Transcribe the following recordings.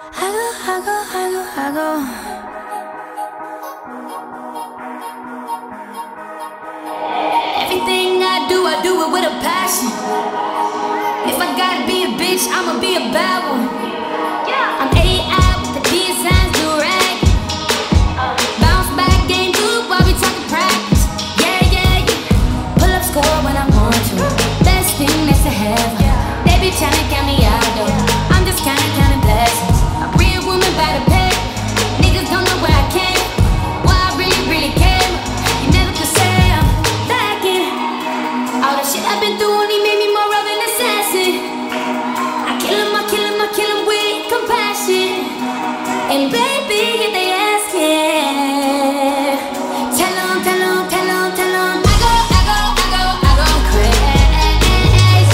Everything I do it with a passion. If I gotta be a bitch, I'ma be a bad one. I'm AI with the designs to rag. Bounce back, game loop while we talking practice. Yeah. Pull up score when I want to. Best thing that's to have. They be tryna count me out though. I'm just counting blessings. A real woman by the peg. Niggas don't know where I came. Why I really came. You never could say I'm lacking. All the shit I've been through only made me more of an assassin. I kill him, I kill him, I kill him with compassion. And baby, if they ask it, tell them, tell them, tell them, tell them I go crazy. I go crazy.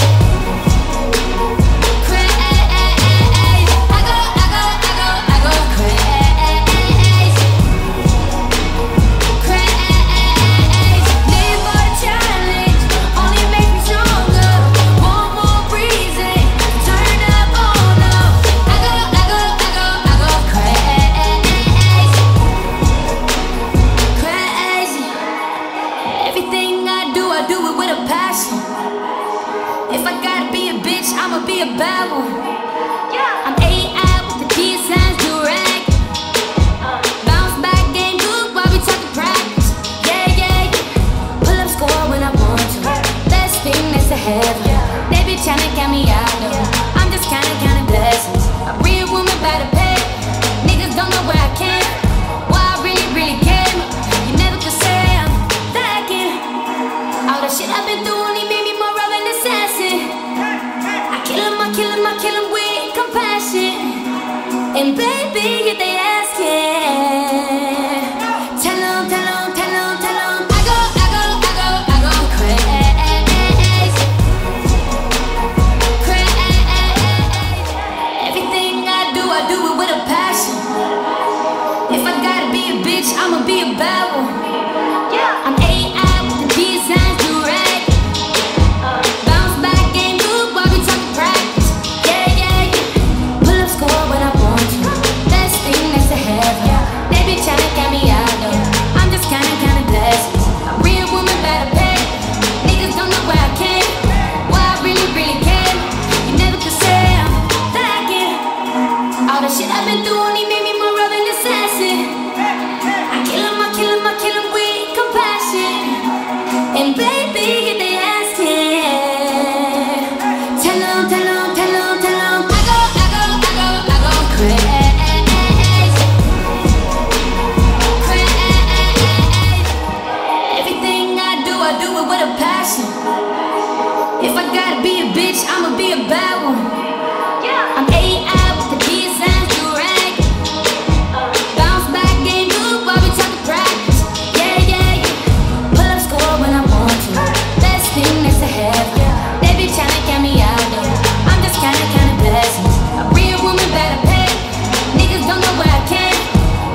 Live for the challenge, only make me stronger. One more reason to turn up on up. I go crazy. Everything I do it with a passion. If I gotta be a bitch, I'ma be a bad one. I'm AI with the designs to rag. Bounce back, game loop while we talking practice. Yeah. Pull up score when I want to. Best thing that's to have. They be tryna count me out though. I'm just counting blessings. A real woman by the peg. Niggas don't know where I came.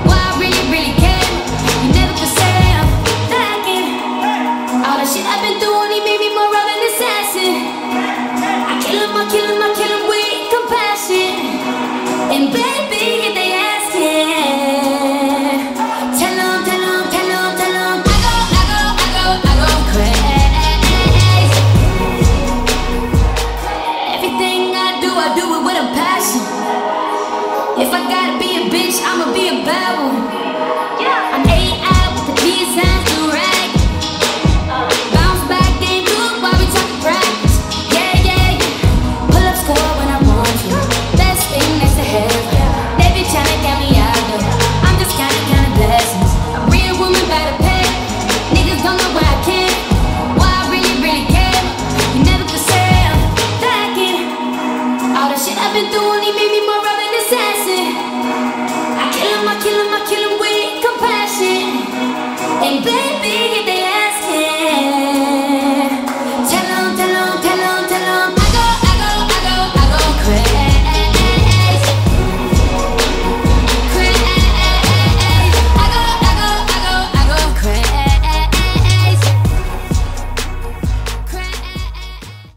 Why I really came. You never could say I'm lacking. All the shit I've been through only made me more of an assassin. I kill him, I kill him, I kill him with compassion. And baby, if they ask it, tell them, tell them, tell them, tell them I go crazy. Everything I do it with a passion. If I gotta be a bitch, I'ma be a bad one. I'm AI with the designs to rag. Bounce back, game loop while we talking practice. Yeah. Pull up score when I want to. Best thing that's to have. They be tryna count me out though. I'm just counting blessings. A real woman by the peg. Niggas don't know where I came. Why I really came. You never could say I'm lacking. All the shit I've been through only made me more of an assassin. I kill him, I kill him, I kill him with compassion. And baby, if they ask it, tell them, tell them, tell them, tell them I go crazy. Everything I do it with a passion. If I gotta be a bitch, I'ma be a bad one. I'm AI with the designs to rag. Bounce back, game loop while we talking practice. Yeah. Pull up score when I want to. Best thing that's to have. They be tryna count me out though. I'm just counting blessings. A real woman by the peg. Niggas don't know where I came. Why I really came. You never could say I'm lacking. All the shit I've been through only made me more of an assassin. I kill him, I kill him, I kill him with compassion. And baby, if they ask it, tell them, tell them, tell them, tell them I go crazy. Everything I do it with a passion. If I gotta be a bitch, I'ma be a bad one. I'm AI with the designs to